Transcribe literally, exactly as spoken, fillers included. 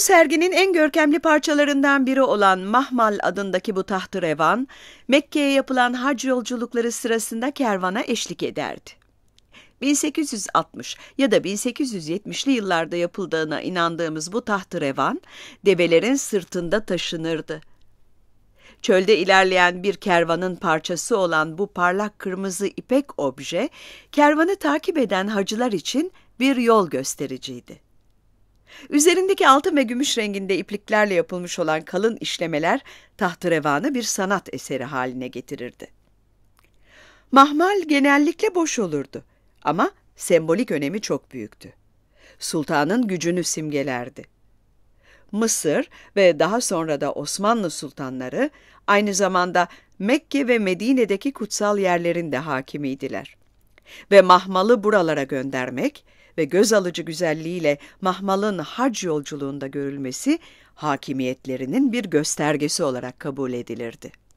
Bu serginin en görkemli parçalarından biri olan Mahmal adındaki bu tahterevan, Mekke'ye yapılan hac yolculukları sırasında kervana eşlik ederdi. bin sekiz yüz altmış ya da bin sekiz yüz yetmişli yıllarda yapıldığına inandığımız bu tahterevan, develerin sırtında taşınırdı. Çölde ilerleyen bir kervanın parçası olan bu parlak kırmızı ipek obje, kervanı takip eden hacılar için bir yol göstericiydi. Üzerindeki altın ve gümüş renginde ipliklerle yapılmış olan kalın işlemeler tahterevanı bir sanat eseri haline getirirdi. Mahmal genellikle boş olurdu ama sembolik önemi çok büyüktü. Sultanın gücünü simgelerdi. Mısır ve daha sonra da Osmanlı sultanları aynı zamanda Mekke ve Medine'deki kutsal yerlerinde hakimiydiler. Ve Mahmal'ı buralara göndermek ve göz alıcı güzelliğiyle Mahmal'ın hac yolculuğunda görülmesi hakimiyetlerinin bir göstergesi olarak kabul edilirdi.